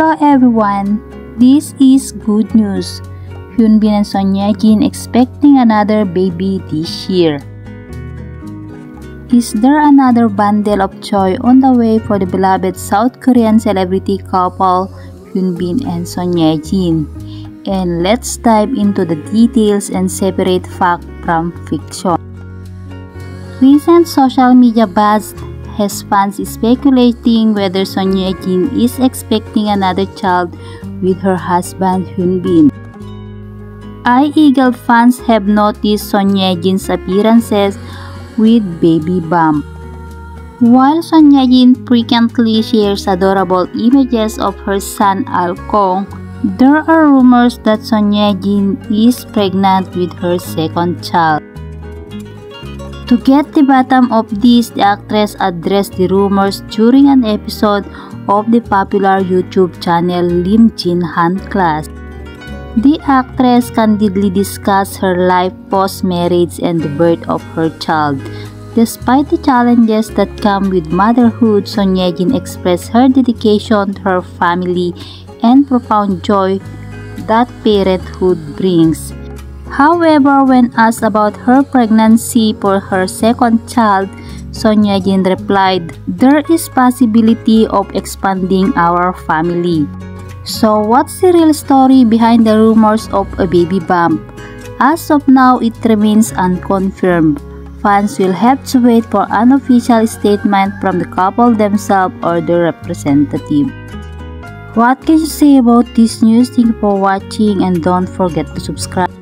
Hello everyone, this is good news. Hyun Bin and Son Ye-jin expecting another baby this year. Is there another bundle of joy on the way for the beloved South Korean celebrity couple Hyun Bin and Son Ye-jin? And let's dive into the details and separate fact from fiction. Recent social media buzz has fans speculating whether Son Ye-jin is expecting another child with her husband Hyun Bin. I-Eagle fans have noticed Son Ye-jin's appearances with baby bump. While Son Ye-jin frequently shares adorable images of her son Alkong, there are rumors that Son Ye-jin is pregnant with her second child. To get the bottom of this, the actress addressed the rumors during an episode of the popular YouTube channel Lim Jin Han Class. The actress candidly discussed her life post-marriage and the birth of her child. Despite the challenges that come with motherhood, Son Ye-jin expressed her dedication to her family and profound joy that parenthood brings. However, when asked about her pregnancy for her second child, Son Ye-jin replied, "There is possibility of expanding our family." So what's the real story behind the rumors of a baby bump? As of now, it remains unconfirmed. Fans will have to wait for an official statement from the couple themselves or their representative. What can you say about this news? Thank you for watching and don't forget to subscribe.